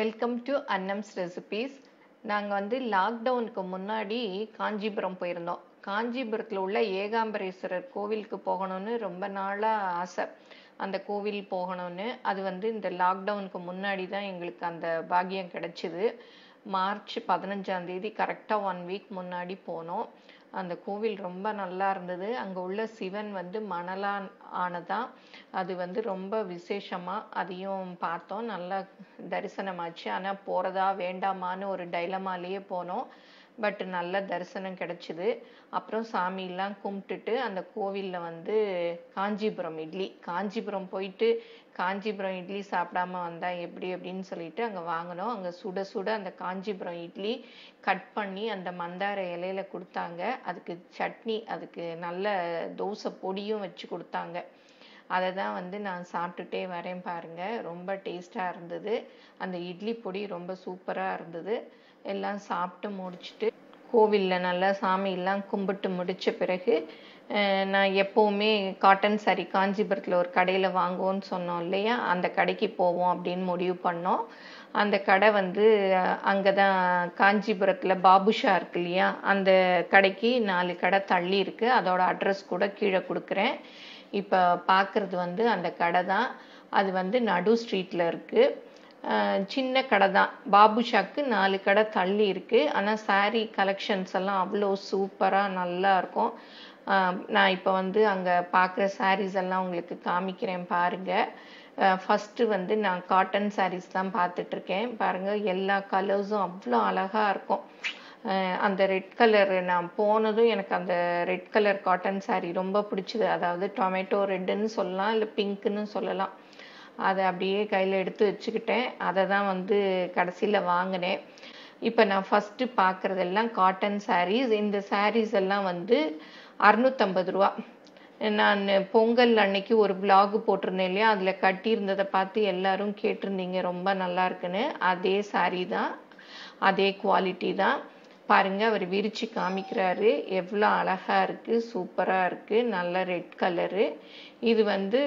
Welcome to Annam's recipes. நாங்கள் வந்து லாக்டவுனுக்கு முன்னாடி காஞ்சிபுரம் போயிருந்தோம். காஞ்சிபுரத்தில் உள்ள ஏகாம்பரேஸ்வரர் கோவிலுக்கு போகணும்னு ரொம்ப நாளாக ஆசை. அந்த கோவில் போகணும்னு அது வந்து இந்த லாக்டவுனுக்கு முன்னாடி தான் எங்களுக்கு அந்த பாக்கியம் கிடச்சிது. மார்ச் 15 கரெக்டாக 1 வீக் முன்னாடி போனோம். அந்த கோவில் ரொம்ப நல்லா இருந்தது. அங்கே உள்ள சிவன் வந்து மணலான் ஆனதான், அது வந்து ரொம்ப விசேஷமாக அதையும் பார்த்தோம். நல்லா தரிசனமாச்சு. ஆனால் போகிறதா வேண்டாமான்னு ஒரு டைலமாலேயே போனோம். பட் நல்ல தரிசனம் கிடச்சிது. அப்புறம் சாமியெல்லாம் கும்பிட்டுட்டு அந்த கோவிலில் வந்து காஞ்சிபுரம் போயிட்டு காஞ்சிபுரம் இட்லி சாப்பிடாம வந்தால் எப்படி அப்படின்னு சொல்லிட்டு அங்கே வாங்கினோம். அங்கே சுட சுட அந்த காஞ்சிபுரம் இட்லி கட் பண்ணி அந்த மந்தார இலையில கொடுத்தாங்க. அதுக்கு சட்னி, அதுக்கு நல்ல தோசை பொடியும் வச்சு கொடுத்தாங்க. அதை தான் வந்து நான் சாப்பிட்டுட்டே வரேன் பாருங்கள். ரொம்ப டேஸ்ட்டாக இருந்தது. அந்த இட்லி பொடி ரொம்ப சூப்பராக இருந்தது. எல்லாம் சாப்பிட்டு முடிச்சுட்டு கோவிலில் நல்லா சாமியெல்லாம் கும்பிட்டு முடித்த பிறகு நான் எப்போவுமே காட்டன் சாரி காஞ்சிபுரத்தில் ஒரு கடையில் வாங்குவோன்னு சொன்னோம் இல்லையா, அந்த கடைக்கு போவோம் அப்படின்னு முடிவு பண்ணோம். அந்த கடை வந்து அங்கே தான் காஞ்சிபுரத்தில் பாபுஷா இருக்கு இல்லையா, அந்த கடைக்கு 4 கடை தள்ளி இருக்குது. அதோட அட்ரஸ் கூட கீழே கொடுக்குறேன். இப்போ பார்க்குறது வந்து அந்த கடை தான். அது வந்து நடு ஸ்ட்ரீட்டில் இருக்குது. சின்ன கடை தான். பாபுஷாக்கு 4 கடை தள்ளி இருக்குது. ஆனால் சாரீ கலெக்ஷன்ஸ் எல்லாம் அவ்வளோ சூப்பராக நல்லா இருக்கும். நான் இப்போ வந்து அங்கே பார்க்குற சாரீஸ் எல்லாம் உங்களுக்கு காமிக்கிறேன் பாருங்கள். ஃபஸ்ட்டு வந்து நான் காட்டன் சாரீஸ் தான் பார்த்துட்ருக்கேன் பாருங்கள். எல்லா கலர்ஸும் அவ்வளோ அழகாக இருக்கும். அந்த ரெட் கலர் நான் போனதும் எனக்கு அந்த ரெட் கலர் காட்டன் சாரீ ரொம்ப பிடிச்சிது. அதாவது டொமேட்டோ ரெட்டுன்னு சொல்லலாம், இல்லை பிங்க்குன்னு சொல்லலாம். அதை அப்படியே கையில் எடுத்து வச்சுக்கிட்டேன். அதை தான் வந்து கடைசியில் வாங்கினேன். இப்போ நான் ஃபஸ்ட்டு பார்க்குறதெல்லாம் காட்டன் சாரீஸ். இந்த சாரீஸ் எல்லாம் வந்து 650 ரூபா. நான் பொங்கல் அன்னைக்கு ஒரு விலாகு போட்டிருந்தேன் இல்லையா, அதில் கட்டியிருந்ததை பார்த்து எல்லாரும் கேட்டிருந்தீங்க ரொம்ப நல்லா இருக்குன்னு. அதே சாரீ தான், அதே குவாலிட்டி தான் பாருங்க. அவர் விரிச்சு காமிக்கிறாரு. எவ்வளோ அழகாக இருக்குது, சூப்பராக இருக்குது. நல்ல ரெட் கலரு. இது வந்து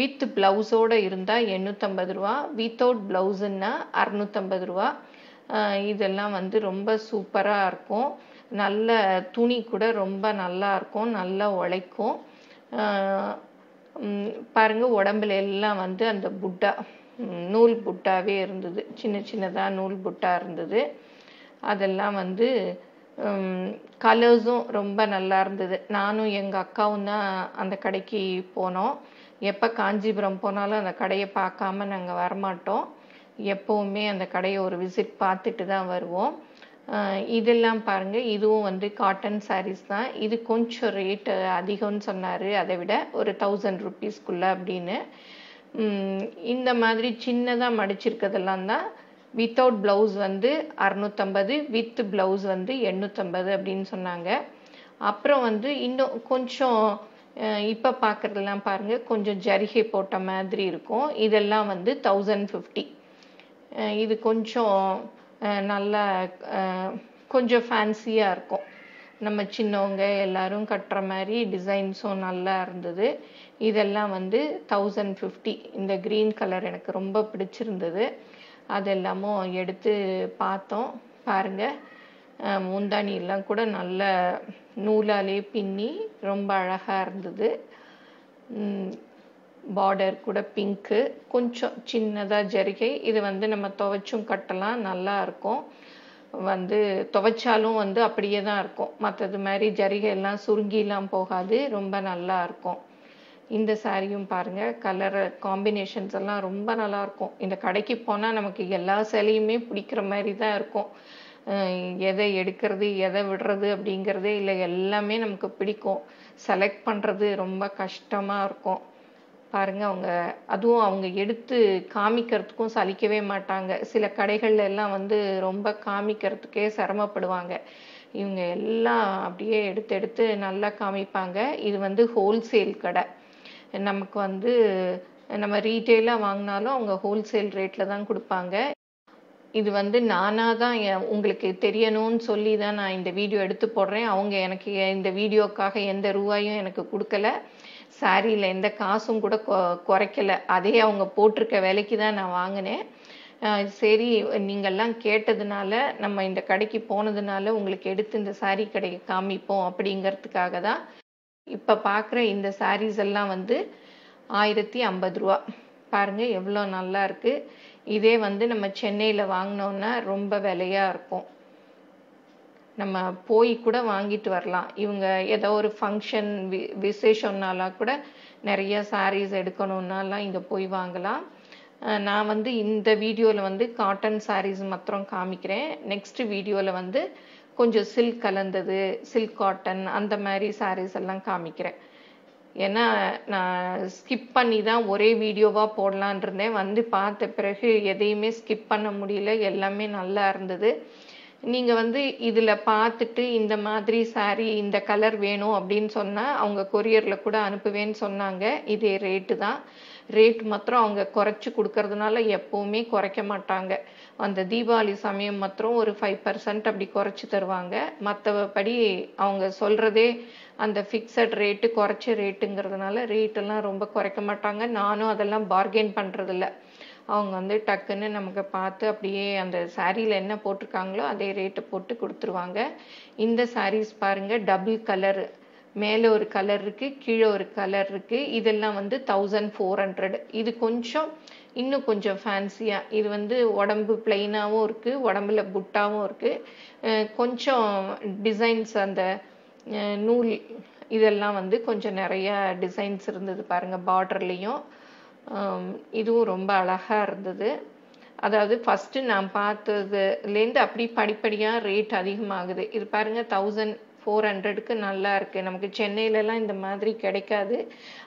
வித் ப்ளவுஸோடு இருந்தால் 850 ரூபா, வித்தவுட் ப்ளவுஸுன்னா 650 ரூபா. இதெல்லாம் வந்து ரொம்ப சூப்பராக இருக்கும். நல்ல துணி கூட ரொம்ப நல்லா இருக்கும், நல்லா உழைக்கும் பாருங்கள். உடம்புல எல்லாம் வந்து அந்த புட்டா, நூல் புட்டாவே இருந்தது. சின்ன சின்னதாக நூல் புட்டா இருந்தது. அதெல்லாம் வந்து கலர்ஸும் ரொம்ப நல்லா இருந்தது. நானும் எங்கள் அக்காவும் தான் அந்த கடைக்கு போனோம். எப்போ காஞ்சிபுரம் போனாலும் அந்த கடையை பார்க்காம நாங்கள் வரமாட்டோம். எப்போவுமே அந்த கடையை ஒரு விசிட் பார்த்துட்டு தான் வருவோம். இதெல்லாம் பாருங்கள். இதுவும் வந்து காட்டன் சாரீஸ் தான். இது கொஞ்சம் ரேட்டு அதிகம்னு சொன்னார், அதை விட ஒரு 1000 ருபீஸ்க்குள்ளே அப்படின்னு. இந்த மாதிரி சின்னதாக மடிச்சிருக்கிறதெல்லாம் தான். வித்தவுட் ப்ளவுஸ் வந்து 650, வித் ப்ளவுஸ் வந்து 850 அப்படின்னு சொன்னாங்க. அப்புறம் வந்து இன்னும் கொஞ்சம் இப்போ பார்க்குறதெல்லாம் பாருங்கள், கொஞ்சம் ஜரிகை போட்ட மாதிரி இருக்கும். இதெல்லாம் வந்து 1050. இது கொஞ்சம் நல்லா கொஞ்சம் ஃபேன்சியாக இருக்கும். நம்ம சின்னவங்க எல்லாரும் கட்டுற மாதிரி டிசைன்ஸும் நல்லா இருந்தது. இதெல்லாம் வந்து 1050. இந்த க்ரீன் கலர் எனக்கு ரொம்ப பிடிச்சிருந்தது. அதெல்லாமும் எடுத்து பார்த்தோம் பாருங்கள். முந்தாணியெல்லாம் கூட நல்ல நூலாலே பின்னி ரொம்ப அழகாக இருந்தது. பார்டர் கூட பிங்க்கு, கொஞ்சம் சின்னதாக ஜரிகை. இது வந்து நம்ம துவைச்சும் கட்டலாம், நல்லா இருக்கும். வந்து துவைச்சாலும் வந்து அப்படியே தான் இருக்கும். மற்றது மாதிரி ஜரிகையெல்லாம் சுருங்கிலாம் போகாது, ரொம்ப நல்லா இருக்கும். இந்த சாரியும் பாருங்கள். கலர் காம்பினேஷன்ஸ் எல்லாம் ரொம்ப நல்லாயிருக்கும். இந்த கடைக்கு போனால் நமக்கு எல்லா சேலையுமே பிடிக்கிற மாதிரி தான் இருக்கும். எதை எடுக்கிறது எதை விடுறது அப்படிங்கிறது இல்லை, எல்லாமே நமக்கு பிடிக்கும். செலக்ட் பண்ணுறது ரொம்ப கஷ்டமாக இருக்கும் பாருங்கள். அவங்க அதுவும் அவங்க எடுத்து காமிக்கிறதுக்கும் சலிக்கவே மாட்டாங்க. சில கடைகள்ல எல்லாம் வந்து ரொம்ப காமிக்கிறதுக்கே சிரமப்படுவாங்க. இவங்க எல்லாம் அப்படியே எடுத்து எடுத்து நல்லா காமிப்பாங்க. இது வந்து ஹோல்சேல் கடை. நமக்கு வந்து நம்ம ரீட்டெயிலாக வாங்கினாலும் அவங்க ஹோல்சேல் ரேட்டில் தான் கொடுப்பாங்க. இது வந்து நானாக தான் உங்களுக்கு தெரியணும்னு சொல்லி தான் நான் இந்த வீடியோ எடுத்து போடுறேன். அவங்க எனக்கு இந்த வீடியோக்காக எந்த ரூபாயும் எனக்கு கொடுக்கல. சாரியில் எந்த காசும் கூட குறைக்கலை. அதே அவங்க போட்டிருக்க விலைக்கு தான் நான் வாங்கினேன். சரி நீங்கள்லாம் கேட்டதுனால நம்ம இந்த கடைக்கு போனதுனால உங்களுக்கு எடுத்து இந்த saree கடையை காமிப்போம் அப்படிங்கிறதுக்காக தான் இப்ப பார்க்குற இந்த sarees எல்லாம் வந்து 1050 ரூபாய் பாருங்க எவ்வளவு நல்லா இருக்கு இதே வந்து நம்ம சென்னையில வாங்குனோம்னா ரொம்ப விலையா இருக்கும் நம்ம போய் கூட வாங்கிட்டு வரலாம் இவங்க ஏதோ ஒரு ஃபங்க்ஷன் விசேஷம்னால கூட நிறைய sarees எடுக்கணும்னால இங்க போய் வாங்கலாம் நான் வந்து இந்த வீடியோல வந்து காட்டன் sarees மட்டும் காமிக்கிறேன் நெக்ஸ்ட் வீடியோல வந்து கொஞ்சம் silk கலந்தது silk cotton அந்த மாதிரி sarees எல்லாம் காமிக்கிறேன் ஏனா நான் skip பண்ணி தான் ஒரே வீடியோவா போடலாம் இருந்தேன் வந்து பார்த்த பிறகு எதையுமே skip பண்ண முடியல எல்லாமே நல்லா இருந்தது நீங்க வந்து இதுல பார்த்துட்டு இந்த மாதிரி saree இந்த கலர் வேணும் அப்படினு சொன்னா அவங்க courierல கூட அனுப்புவேன்னு சொன்னாங்க இதே ரேட் தான் ரேட் மட்டும் அவங்க குறைச்சு கொடுக்கிறதுனால எப்பவுமே குறைக்க மாட்டாங்க அந்த தீபாவளி சமயம் மட்டும் ஒரு 5% அப்படி குறைச்சு தருவாங்க மத்தபடி அவங்க சொல்றதே அந்த fixed rate குறைச்ச ரேட்ங்கறதுனால ரேட் எல்லாம் ரொம்ப குறைக்க மாட்டாங்க நானும் அதெல்லாம் bargain பண்றது இல்ல அவங்க வந்து டக்குன்னு நமக்கு பார்த்து அப்படியே அந்த சாரியில என்ன போட்டுருக்காங்களோ அதே ரேட் போட்டு கொடுத்துருவாங்க இந்த sarees பாருங்க டபுள் கலர் மேலே ஒரு கலர் இருக்கு கீழே ஒரு கலர் இருக்கு இதெல்லாம் வந்து 1400 இது கொஞ்சம் இன்னும் கொஞ்சம் ஃபேன்சியா இது வந்து உடம்பு ப்ளைனாவோ இருக்கு உடம்புல புட்டாவோ இருக்கு கொஞ்சம் டிசைன்ஸ் அந்த நூல் இதெல்லாம் வந்து கொஞ்சம் நிறைய டிசைன்ஸ் இருந்தது பாருங்க borderலயும் இதுவும் ரொம்ப அழகா இருந்தது அதாவது ஃபர்ஸ்ட் நான் பார்த்ததுல இருந்து அப்படி படிப்படியா ரேட் அதிகமாகுது இது பாருங்க 1400 க்கு நல்லா இருக்கு நமக்கு சென்னையில எல்லாம் இந்த மாதிரி கிடைக்காது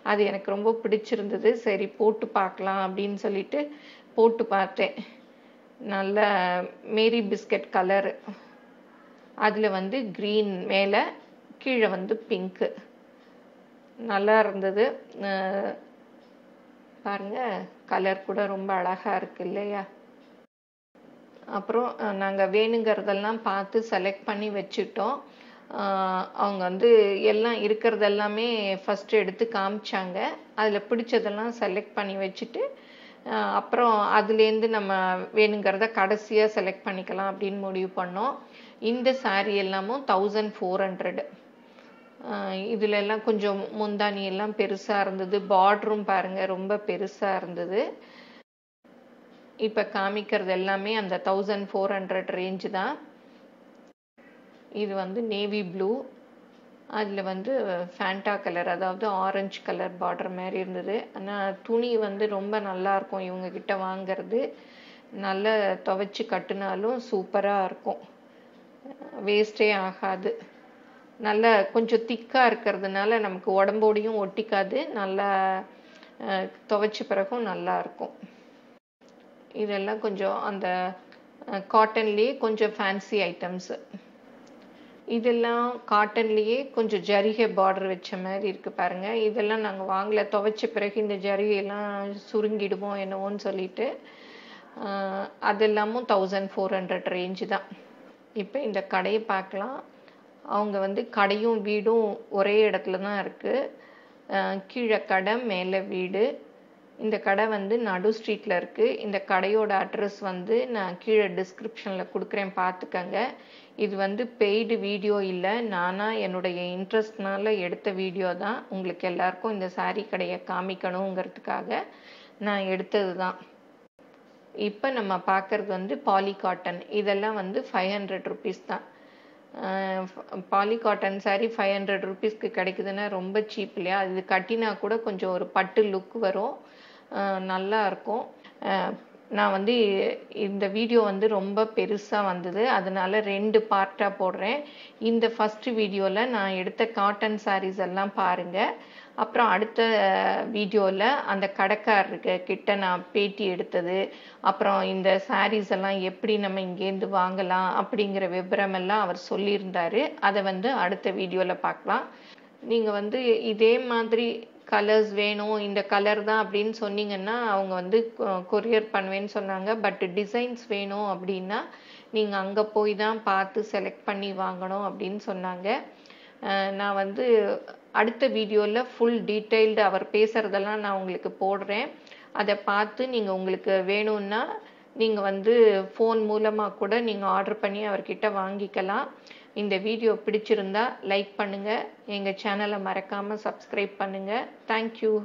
அது எனக்கு ரொம்ப பிடிச்சிருந்தது சரி போட்டு பார்க்கலாம் அப்படினு சொல்லிட்டு போட்டு பார்த்தேன் நல்ல மேரி பிஸ்கட் கலர் அதுல வந்து green மேல கீழ வந்து pink நல்லா இருந்தது பாருங்க கலர் கூட ரொம்ப அழகா இருக்கு இல்லையா அப்புறம் நாங்க வேணுங்கறதெல்லாம் பார்த்து செலக்ட் பண்ணி வெச்சிட்டோம் அவங்க வந்து எல்லாம் இருக்குறது எல்லாமே ஃபர்ஸ்ட் எடுத்து காமிச்சாங்க அதுல பிடிச்சதெல்லாம் செலக்ட் பண்ணி வெச்சிட்டு அப்புறம் அதுல இருந்து நம்ம வேணுங்கறத கடைசியா செலக்ட் பண்ணிக்கலாம் அப்படினு முடிவு பண்ணோம் இந்த saree எல்லாமும் 1400 இதுல எல்லாம் கொஞ்சம் முந்தானி எல்லாம் பெருசா இருந்தது border பாருங்க ரொம்ப பெருசா இருந்தது இப்ப காமிக்கிறது எல்லாமே அந்த 1400 range தான் இது வந்து navy blue அதுல வந்து fanta கலர் அதாவது orange கலர் border மாதிரி இருந்தது ஆனா துணி வந்து ரொம்ப நல்லா இருக்கும் இவங்க கிட்ட வாங்குறது நல்ல துவைச்சு கட்டினாலும் சூப்பரா இருக்கும் வேஸ்டே ஆகாது நல்ல கொஞ்சம் திக்கா இருக்குிறதுனால நமக்கு உடம்போடியும் ஒட்டிக்காது நல்ல துவைச்ச பிறகு நல்லா இருக்கும் இதெல்லாம் கொஞ்சம் அந்த காட்டன்லயே கொஞ்சம் ஃபேன்சி ஐட்டம்ஸ் இதெல்லாம் காட்டன்லயே கொஞ்சம் ஜரிகை பார்டர் வெச்ச மாதிரி இருக்கு பாருங்க இதெல்லாம் நாங்க வாங்கல துவைச்ச பிறகு இந்த ஜரிகை எல்லாம் சுருங்கிடுவோம் என்னவோன்னு சொல்லிட்டு அதெல்லாம் 1400 ரேஞ்ச் தான் இப்போ இந்த கடையை பார்க்கலாம் அவங்க வந்து கடையும் வீடும் ஒரே இடத்துல தான் இருக்கு கீழ கடை மேலே வீடு இந்த கடை வந்து நடு ஸ்ட்ரீட்ல இருக்கு இந்த கடையோட அட்ரஸ் வந்து நான் கீழ டிஸ்கிரிப்ஷன்ல கொடுக்கிறேன் பாத்துக்கங்க இது வந்து paid வீடியோ இல்ல நானா என்னோட இன்ட்ரஸ்ட்னால எடுத்த வீடியோ தான் உங்களுக்கு எல்லாருக்கும் இந்த saree கடையை காமிக்கணும்ங்கிறதுக்காக நான் எடுத்தது தான் இப்போ நம்ம பார்க்கிறது வந்து poly cotton இதெல்லாம் வந்து 500 rupees தான் poly cotton saree 500 rupees க்கு கிடைக்குதுனா ரொம்ப cheap இல்லையா இது கட்டினா கூட கொஞ்சம் ஒரு பட்டு look வரும் நல்லா இருக்கும் நான் வந்து இந்த வீடியோ வந்து ரொம்ப பெருசா வந்தது அதனால ரெண்டு பார்ட்டா போடுறேன் இந்த ஃபர்ஸ்ட் வீடியோல நான் எடுத்த cotton sarees எல்லாம் பாருங்க அப்புறம் அடுத்த வீடியோல அந்த கடைக்காரருக்கு கிட்ட நான் பேட்டி எடுத்தது அப்புறம் இந்த sarees எல்லாம் எப்படி நம்ம இங்க இருந்து வாங்கலாம் அப்படிங்கற விபரம் எல்லாம் அவர் சொல்லி இருந்தாரு அத வந்து அடுத்த வீடியோல பார்க்கலாம் நீங்க வந்து இதே மாதிரி கலர்ஸ் வேணும் இந்த கலர் தான் அப்படினு சொன்னீங்கன்னா அவங்க வந்து courier பண்ணுவேன்னு சொன்னாங்க பட் டிசைன்ஸ் வேணும் அப்படினா நீங்க அங்க போய் தான் பார்த்து செலக்ட் பண்ணி வாங்கணும் அப்படினு சொன்னாங்க நான் வந்து அடுத்த வீடியோல ஃபுல் டீடைல்ட் அவர் பேசறதெல்லாம் நான் உங்களுக்கு போடுறேன் அத பார்த்து நீங்க உங்களுக்கு வேணும்னா நீங்க வந்து phone மூலமா கூட நீங்க ஆர்டர் பண்ணி அவர்கிட்ட வாங்கிக்கலாம் இந்த வீடியோ பிடிச்சிருந்தா லைக் பண்ணுங்க எங்க சேனலை மறக்காம subscribe பண்ணுங்க thank you